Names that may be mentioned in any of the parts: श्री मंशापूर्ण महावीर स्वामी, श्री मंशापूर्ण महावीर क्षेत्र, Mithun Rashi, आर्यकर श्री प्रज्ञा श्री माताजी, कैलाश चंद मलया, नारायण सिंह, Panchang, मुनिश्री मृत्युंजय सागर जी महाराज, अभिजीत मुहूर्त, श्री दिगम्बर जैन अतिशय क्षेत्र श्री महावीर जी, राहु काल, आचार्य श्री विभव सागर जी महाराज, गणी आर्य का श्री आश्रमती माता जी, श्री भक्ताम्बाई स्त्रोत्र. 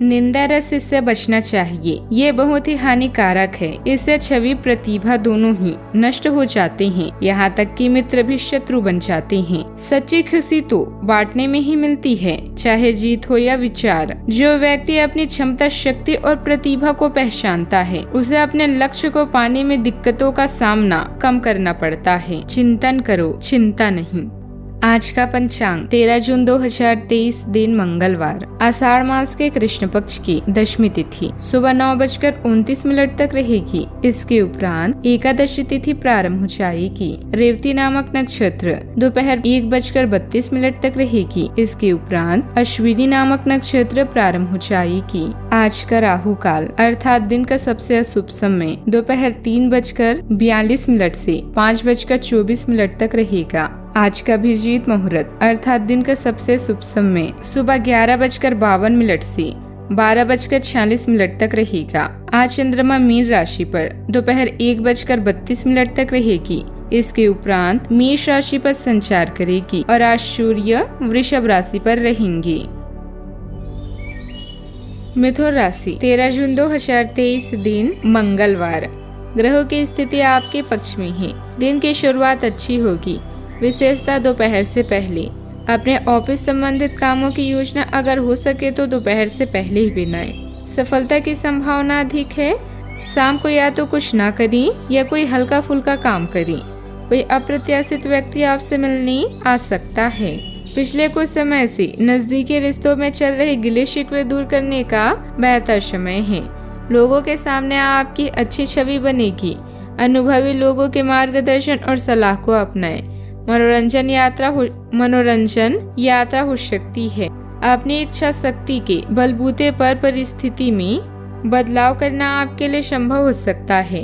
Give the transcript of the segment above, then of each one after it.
निंदा रस इससे बचना चाहिए, ये बहुत ही हानिकारक है। इससे छवि प्रतिभा दोनों ही नष्ट हो जाते हैं, यहाँ तक कि मित्र भी शत्रु बन जाते हैं। सच्ची खुशी तो बांटने में ही मिलती है, चाहे जीत हो या विचार। जो व्यक्ति अपनी क्षमता, शक्ति और प्रतिभा को पहचानता है, उसे अपने लक्ष्य को पाने में दिक्कतों का सामना कम करना पड़ता है। चिंतन करो, चिंता नहीं। आज का पंचांग 13 जून 2023, दिन मंगलवार, आषाढ़ मास के कृष्ण पक्ष की 10वीं तिथि सुबह 9:29 तक रहेगी। इसके उपरांत एकादशी तिथि प्रारंभ हो जाएगी। रेवती नामक नक्षत्र दोपहर 1:32 तक रहेगी। इसके उपरांत अश्विनी नामक नक्षत्र प्रारंभ हो जाएगी। आज का राहु काल अर्थात दिन का सबसे अशुभ समय दोपहर 3:42 से 5:24 तक रहेगा। आज का अभिजीत मुहूर्त अर्थात दिन का सबसे शुभ समय सुबह 11:52 से 12:46 तक रहेगा। आज चंद्रमा मीन राशि पर दोपहर 1:32 तक रहेगी। इसके उपरांत मेष राशि पर संचार करेगी और आज सूर्य वृषभ राशि पर रहेंगे। मिथुन राशि 13 जून 2023, दिन मंगलवार, ग्रहों की स्थिति आपके पक्ष में है। दिन की शुरुआत अच्छी होगी, विशेषता दोपहर से पहले। अपने ऑफिस संबंधित कामों की योजना अगर हो सके तो दोपहर से पहले ही बनाएं। सफलता की संभावना अधिक है। शाम को या तो कुछ ना करें या कोई हल्का फुल्का काम करें। कोई अप्रत्याशित व्यक्ति आपसे मिलने आ सकता है। पिछले कुछ समय से नजदीकी रिश्तों में चल रहे गिले शिकवे दूर करने का बेहतर समय है। लोगों के सामने आपकी अच्छी छवि बनेगी। अनुभवी लोगों के मार्गदर्शन और सलाह को अपनाएं। मनोरंजन यात्रा हो सकती है। अपनी इच्छा शक्ति के बलबूते पर परिस्थिति में बदलाव करना आपके लिए संभव हो सकता है।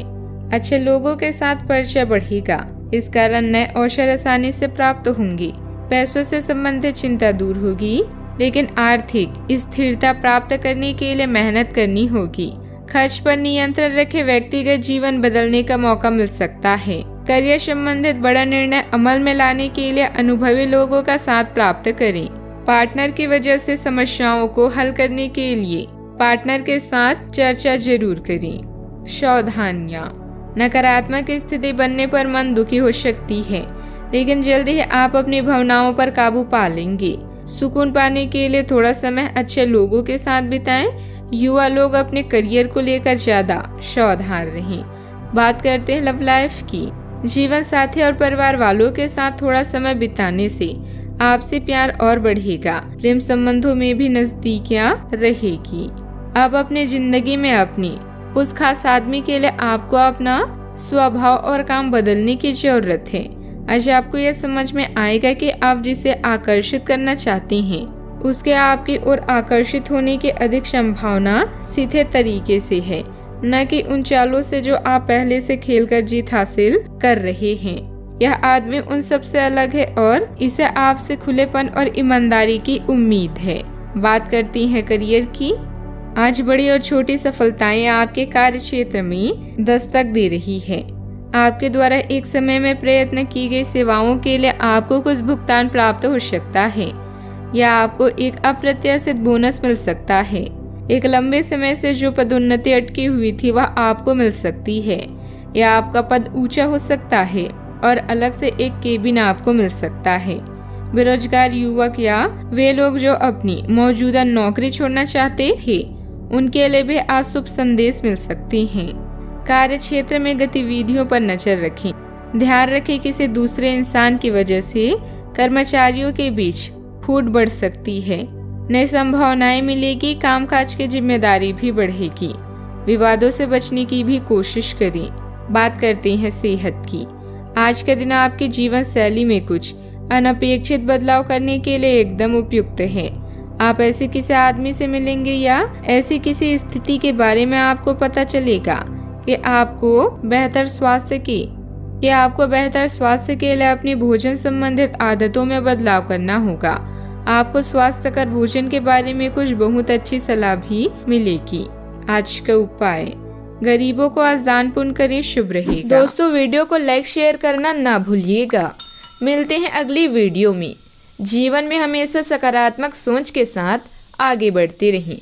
अच्छे लोगों के साथ परिचय बढ़ेगा, इस कारण नए अवसर आसानी से प्राप्त होंगे। पैसों से संबंधित चिंता दूर होगी, लेकिन आर्थिक स्थिरता प्राप्त करने के लिए मेहनत करनी होगी। खर्च पर नियंत्रण रखे, व्यक्तिगत जीवन बदलने का मौका मिल सकता है। करियर संबंधित बड़ा निर्णय अमल में लाने के लिए अनुभवी लोगों का साथ प्राप्त करें। पार्टनर की वजह से समस्याओं को हल करने के लिए पार्टनर के साथ चर्चा जरूर करें। सावधानियां, नकारात्मक स्थिति बनने पर मन दुखी हो सकती है, लेकिन जल्दी ही आप अपनी भावनाओं पर काबू पा लेंगे। सुकून पाने के लिए थोड़ा समय अच्छे लोगों के साथ बिताएं। युवा लोग अपने करियर को लेकर ज्यादा सावधान रहें। बात करते हैं लव लाइफ की। जीवन साथी और परिवार वालों के साथ थोड़ा समय बिताने से आपसे प्यार और बढ़ेगा। प्रेम संबंधों में भी नजदीकियां रहेगी। अब अपने जिंदगी में अपनी उस खास आदमी के लिए आपको अपना स्वभाव और काम बदलने की जरूरत है। आज आपको यह समझ में आएगा कि आप जिसे आकर्षित करना चाहते हैं, उसके आपकी ओर आकर्षित होने की अधिक संभावना सीधे तरीके से है, न कि उन चालों से जो आप पहले से खेलकर जीत हासिल कर रहे हैं। यह आदमी उन सब से अलग है और इसे आपसे खुलेपन और ईमानदारी की उम्मीद है। बात करती है करियर की। आज बड़ी और छोटी सफलताएं आपके कार्य क्षेत्र में दस्तक दे रही है। आपके द्वारा एक समय में प्रयत्न की गई सेवाओं के लिए आपको कुछ भुगतान प्राप्त हो सकता है या आपको एक अप्रत्याशित बोनस मिल सकता है। एक लंबे समय से जो पदोन्नति अटकी हुई थी वह आपको मिल सकती है या आपका पद ऊंचा हो सकता है और अलग से एक केबिन आपको मिल सकता है। बेरोजगार युवक या वे लोग जो अपनी मौजूदा नौकरी छोड़ना चाहते थे, उनके लिए भी आज शुभ संदेश मिल सकते हैं। कार्य क्षेत्र में गतिविधियों पर नजर रखें। ध्यान रखें, किसी दूसरे इंसान की वजह से कर्मचारियों के बीच फूट बढ़ सकती है। नई संभावनाएं मिलेगी, कामकाज की जिम्मेदारी भी बढ़ेगी। विवादों से बचने की भी कोशिश करें। बात करते हैं सेहत की। आज का दिन आपके जीवन शैली में कुछ अनपेक्षित बदलाव करने के लिए एकदम उपयुक्त है। आप ऐसे किसी आदमी से मिलेंगे या ऐसी किसी स्थिति के बारे में आपको पता चलेगा कि आपको बेहतर स्वास्थ्य की यह आपको बेहतर स्वास्थ्य के लिए अपनी भोजन संबंधित आदतों में बदलाव करना होगा। आपको स्वास्थ्य कर भोजन के बारे में कुछ बहुत अच्छी सलाह भी मिलेगी। आज का उपाय, गरीबों को आज दान पुण्य करें, शुभ रहेगा। दोस्तों वीडियो को लाइक शेयर करना ना भूलिएगा। मिलते हैं अगली वीडियो में। जीवन में हमेशा सकारात्मक सोच के साथ आगे बढ़ते रहें।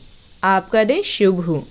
आपका दिन शुभ हो।